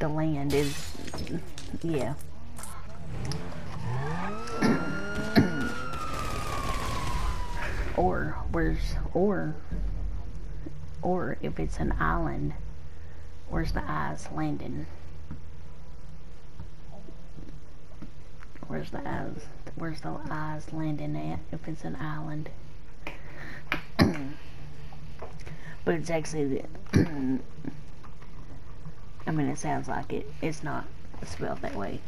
the land is, yeah. Or if it's an island, where's the eyes landing? Where's the eyes landing at if it's an island? But it's actually the I mean, it sounds like it. It's not spelled that way.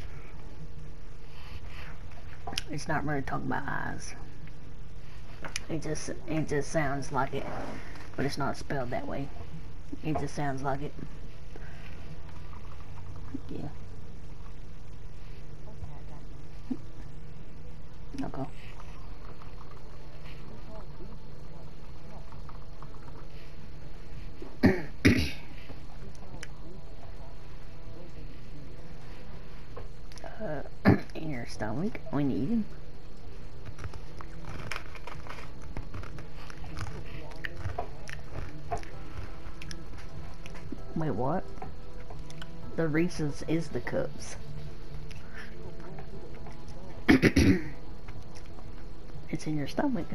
It's not really talking about eyes. It just sounds like it, but it's not spelled that way. It just sounds like it. Yeah. Okay. In your stomach when you eat them. Wait, what? The Reese's is the cups. It's in your stomach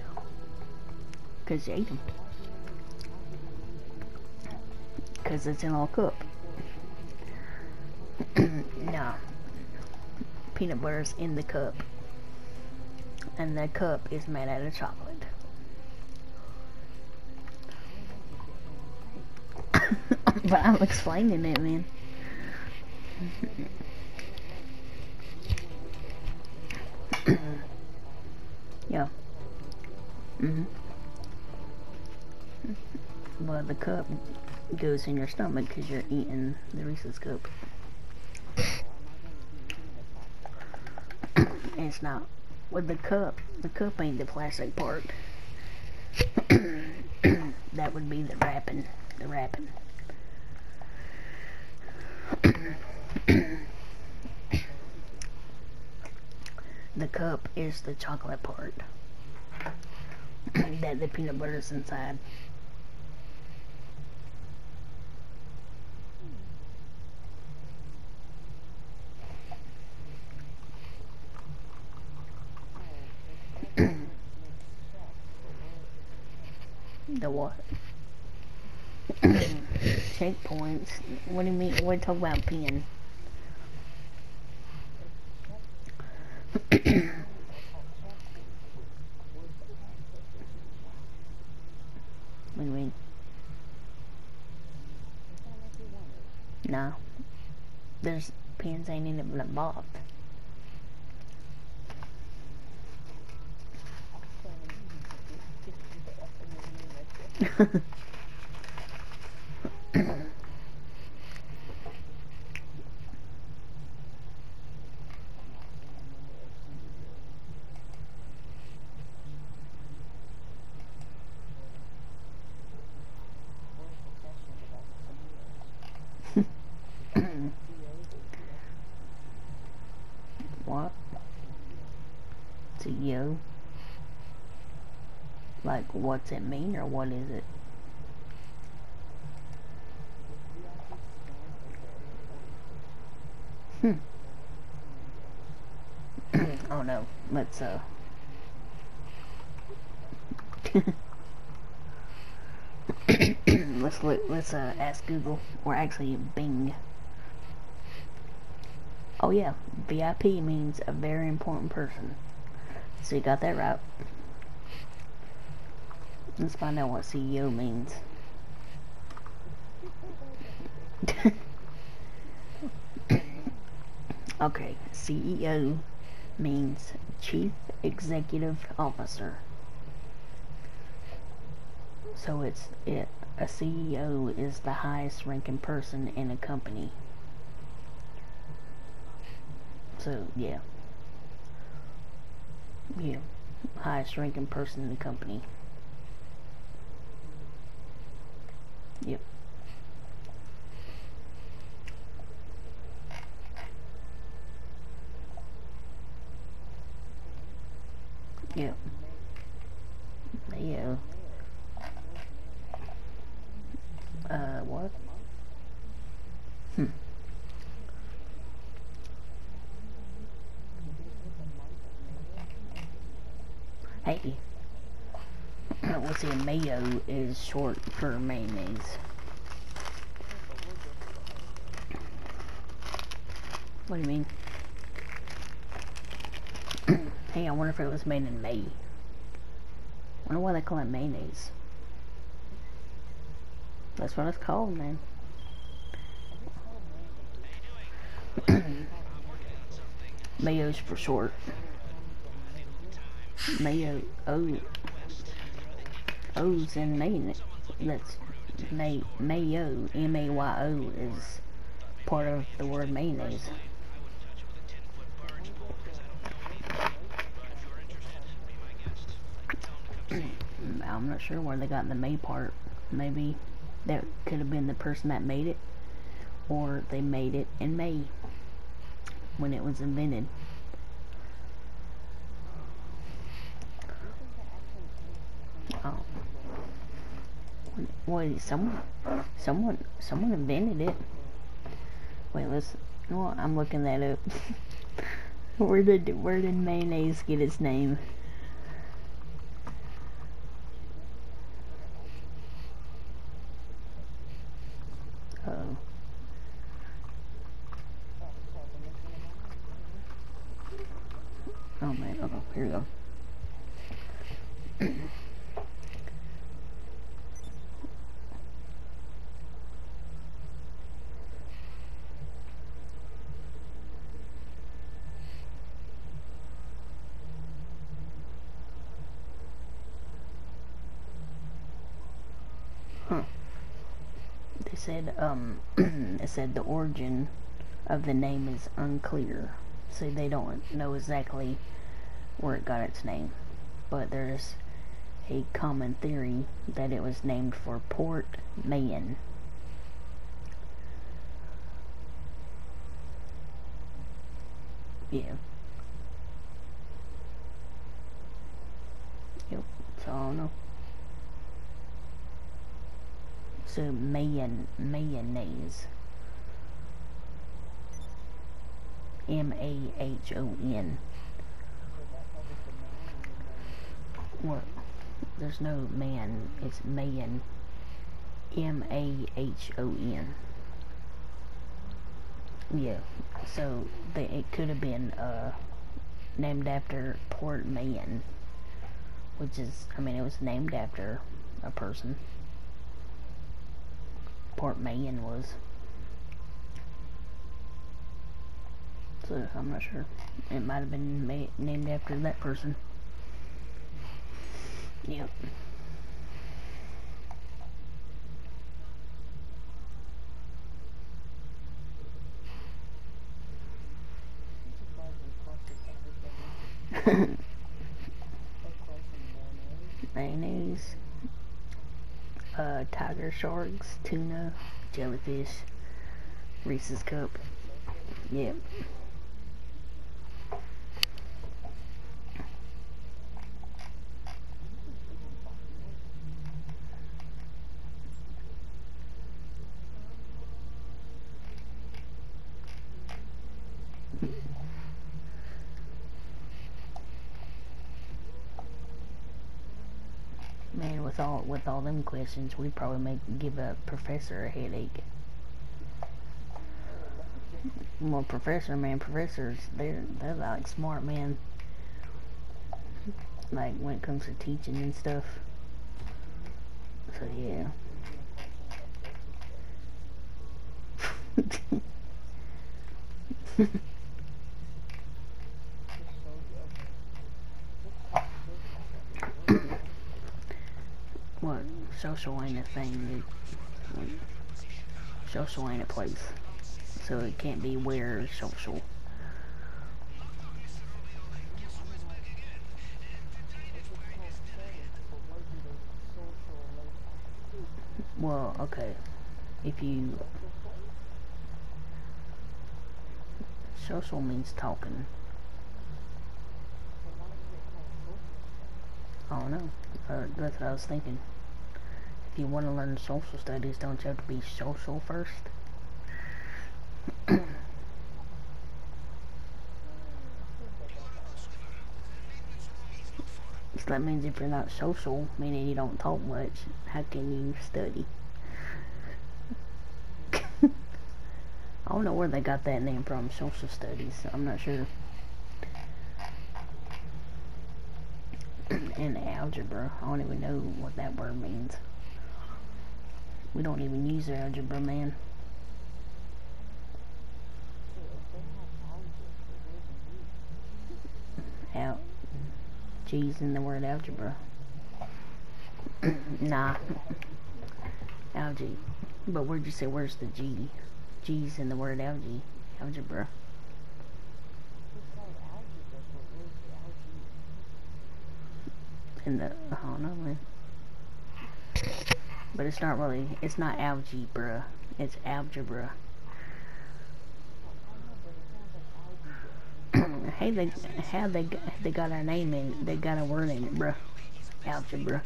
because you ate them. Because it's in all cup. No. Peanut butter's in the cup. And the cup is made out of chocolate. But I'm explaining it, man. Yeah. Mhm. Well, the cup goes in your stomach because you're eating the Reese's cup. And it's not with the cup ain't the plastic part. That would be the wrapping. The wrapping. The cup is the chocolate part that the peanut butter's inside. The what? Checkpoints? What do you mean? We're talking about pin. What do you mean? No. There's pins ain't in it but a box. What? To you? Like, what's it mean, or what is it? Oh no, let's let's look, let's ask Google, or actually Bing. Oh yeah, VIP means a very important person. So you got that right. Let's find out what CEO means. Okay, CEO means Chief Executive Officer. So a CEO is the highest ranking person in a company. So yeah. Yeah. Highest ranking person in the company. Yep. Yep. Yeah. What? see mayo is short for mayonnaise. What do you mean? Hey, I wonder if it was made in May. I wonder why they call it mayonnaise. That's what it's called, man. Mayo's for short. Mayo, oh, O's in mayonnaise. That's mayo. M-A-Y-O is part of the word mayonnaise. I'm not sure where they got the may part. Maybe that could have been the person that made it, or they made it in May when it was invented. Oh, wait, someone invented it. Wait, listen. Well, I'm looking that up. Where did mayonnaise get its name? Oh man, okay, here we go. Huh. They said, it said the origin of the name is unclear. So they don't know exactly where it got its name, but there's a common theory that it was named for Port Mayen. Yeah. Yep, so I don't know. So mayonnaise. M-A-H-O-N. What? There's no man. It's man. M-A-H-O-N. Yeah. So it could have been named after Port Mayen, which is, I mean, it was named after a person. Port Mayen was. So I'm not sure. It might have been named after that person. Yep. Mayonnaise, tiger sharks, tuna, jellyfish, Reese's cup. Yep. Man, with all them questions, we probably may give a professor a headache. Well, professors, they're like smart, man. Like when it comes to teaching and stuff. So yeah. What? Social ain't a thing, dude. Social ain't a place. So it can't be where social. Well, okay. If you... Social means talking. I don't know. That's what I was thinking. If you want to learn social studies, don't you have to be social first? that means if you're not social, meaning you don't talk much, how can you study? I don't know where they got that name from, social studies, I'm not sure. And algebra, I don't even know what that word means. We don't even use algebra, man. Out. G's in the word algebra. Nah. Algae. But where'd you say, where's the G? G's in the word algae. Algebra. In the, I don't know, man. But it's not really, it's not algebra. It's algebra. Hey, they, how they got our name in, they got a word in it, bro. Algebra.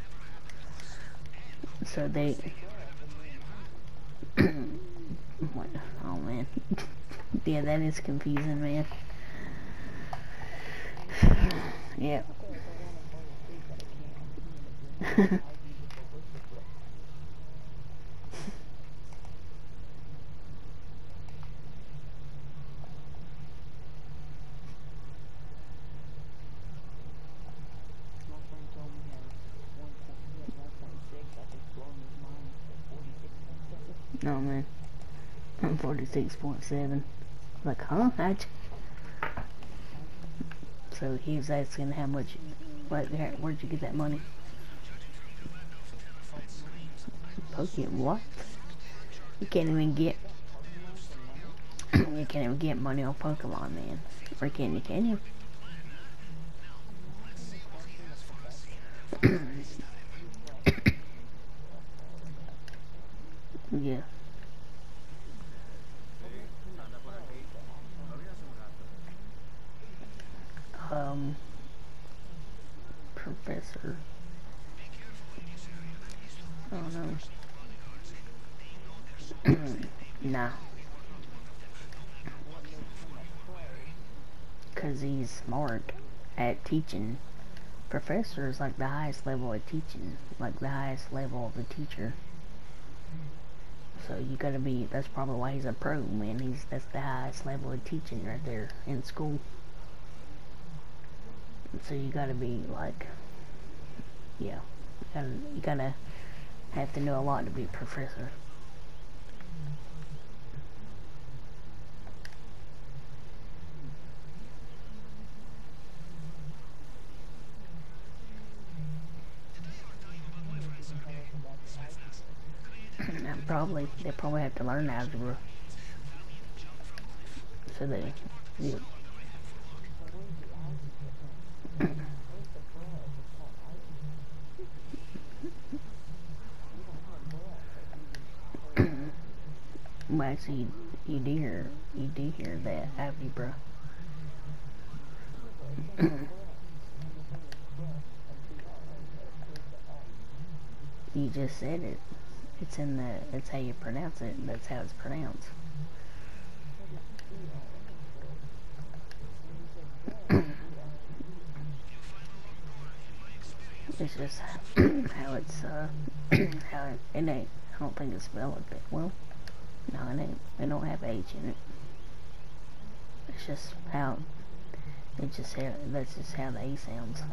So they, what, oh man, yeah, that is confusing, man. Yeah. No, man. I'm 46.7. Like, huh? So he was asking how much, like, where'd you get that money? Pokemon, what? You can't even get, you can't even get money on Pokemon, man. Or can you, can you? Yeah. Professor. Oh no. Nah. Cause he's smart at teaching. Professor is like the highest level of teaching, like the highest level of the teacher. So you gotta be, that's probably why he's a pro, man. He's, that's the highest level of teaching right there in school. So you gotta be like, yeah, you gotta have to know a lot to be a professor. Probably, they probably have to learn algebra. So they, yeah. Well, actually, you do hear that algebra. You just said it. It's in the, it's how you pronounce it, that's how it's pronounced. It's just how it's, how it ain't, I don't think it's spelled that well. No, it ain't, it don't have H in it. It's just how, it just, that's just how the A sounds.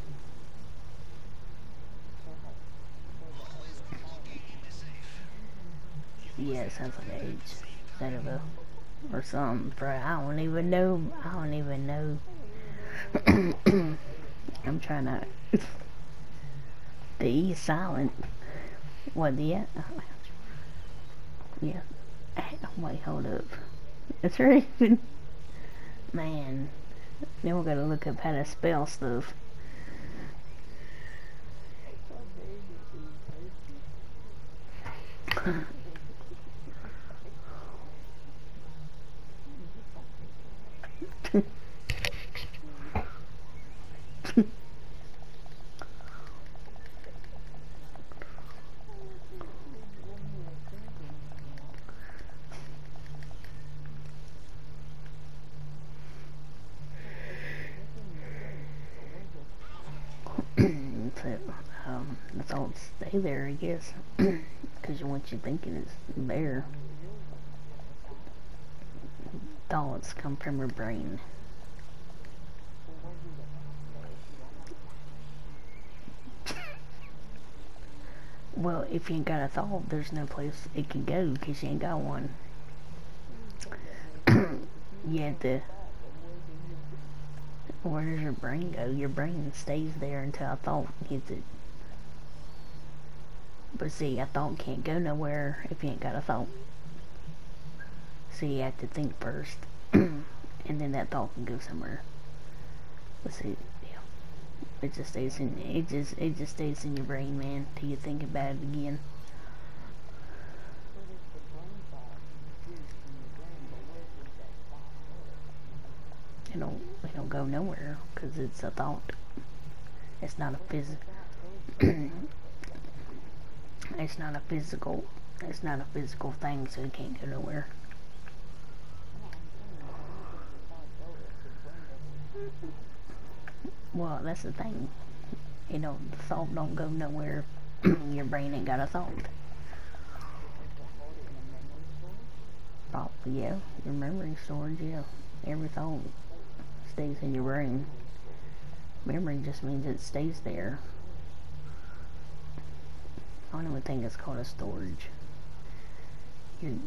Yeah, it sounds like an H instead of a, or something, bro. I don't even know. I'm trying to, the E is silent. What, the A? Yeah. Wait, hold up. It's right even, man. Now we're gonna look up how to spell stuff. don't stay there, I guess, because once you think it's there, thoughts come from your brain. Well, if you ain't got a thought, there's no place it can go because you ain't got one. You have to. Where does your brain go? Your brain stays there until a thought hits it. But see, a thought can't go nowhere if you ain't got a thought. So you have to think first, and then that thought can go somewhere. But see, yeah, it just stays in. It just stays in your brain, man, till you think about it again. It don't go nowhere because it's a thought. It's not a physical thing, so it can't go nowhere. Well, that's the thing. You know, the thought don't go nowhere. Your brain ain't got a thought. Oh, yeah, your memory storage, yeah. Every thought stays in your brain. Memory just means it stays there. I don't even think it's called a storage.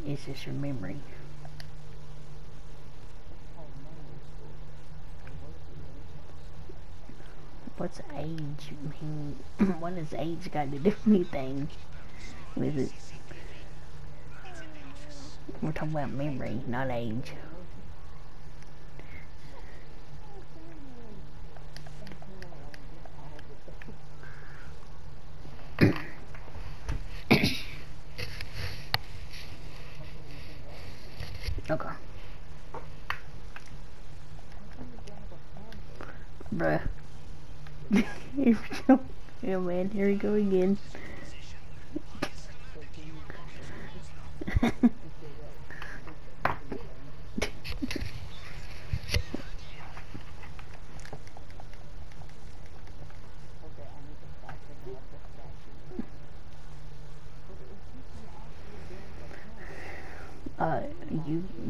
It's just your memory. What's age mean? What does age got to do anything with it? We're talking about memory, not age. Okay. Bruh. Yeah, man, here we go again.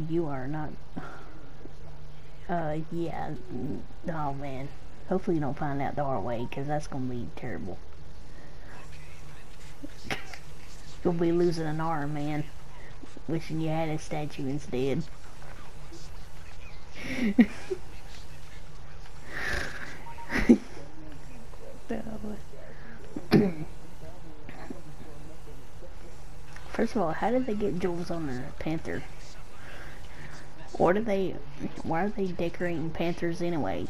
You are not. Yeah. Oh man. Hopefully you don't find out the hard way, because that's going to be terrible. You'll be losing an arm, man. Wishing you had a statue instead. First of all, how did they get jewels on the panther? Why are they decorating panthers anyway?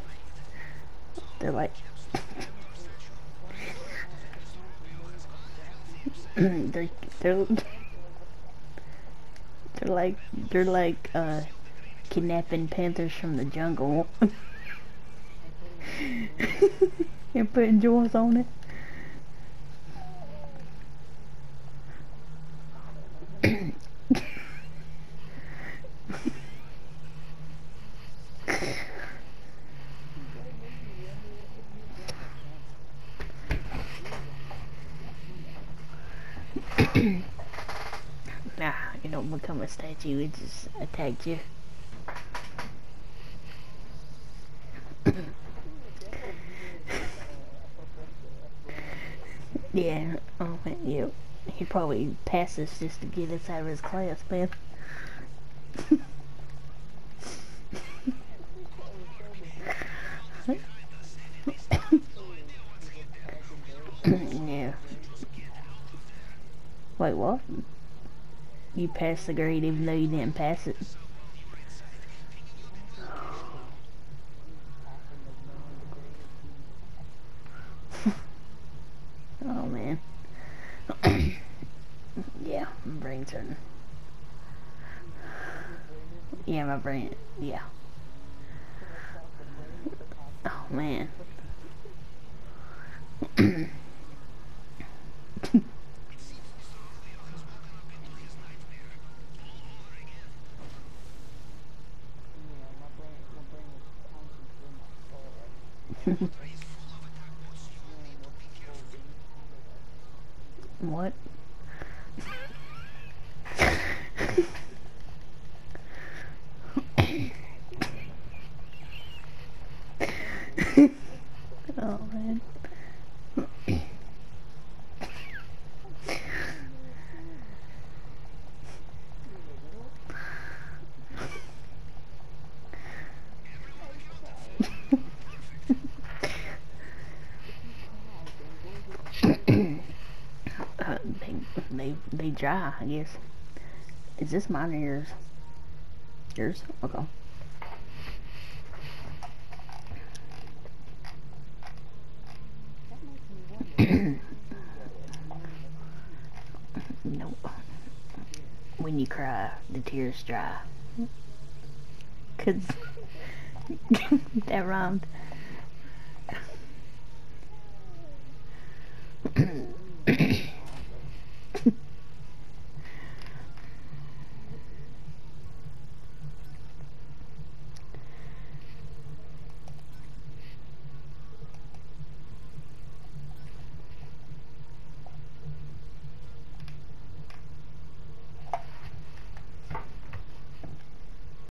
They're like, they're like kidnapping panthers from the jungle and putting jewels on it. Nah, you don't become a statue, it just attacked you. Yeah, oh man, yeah. He probably passed us just to get us out of his class, man. Yeah. Wait, what? You passed the grade even though you didn't pass it. Oh man. Yeah, my brain's hurting. Yeah, my brain, yeah. Oh man. What? Oh man. They dry, I guess. Is this mine or yours? Yours? Okay. Nope. When you cry, the tears dry. 'Cause that rhymed.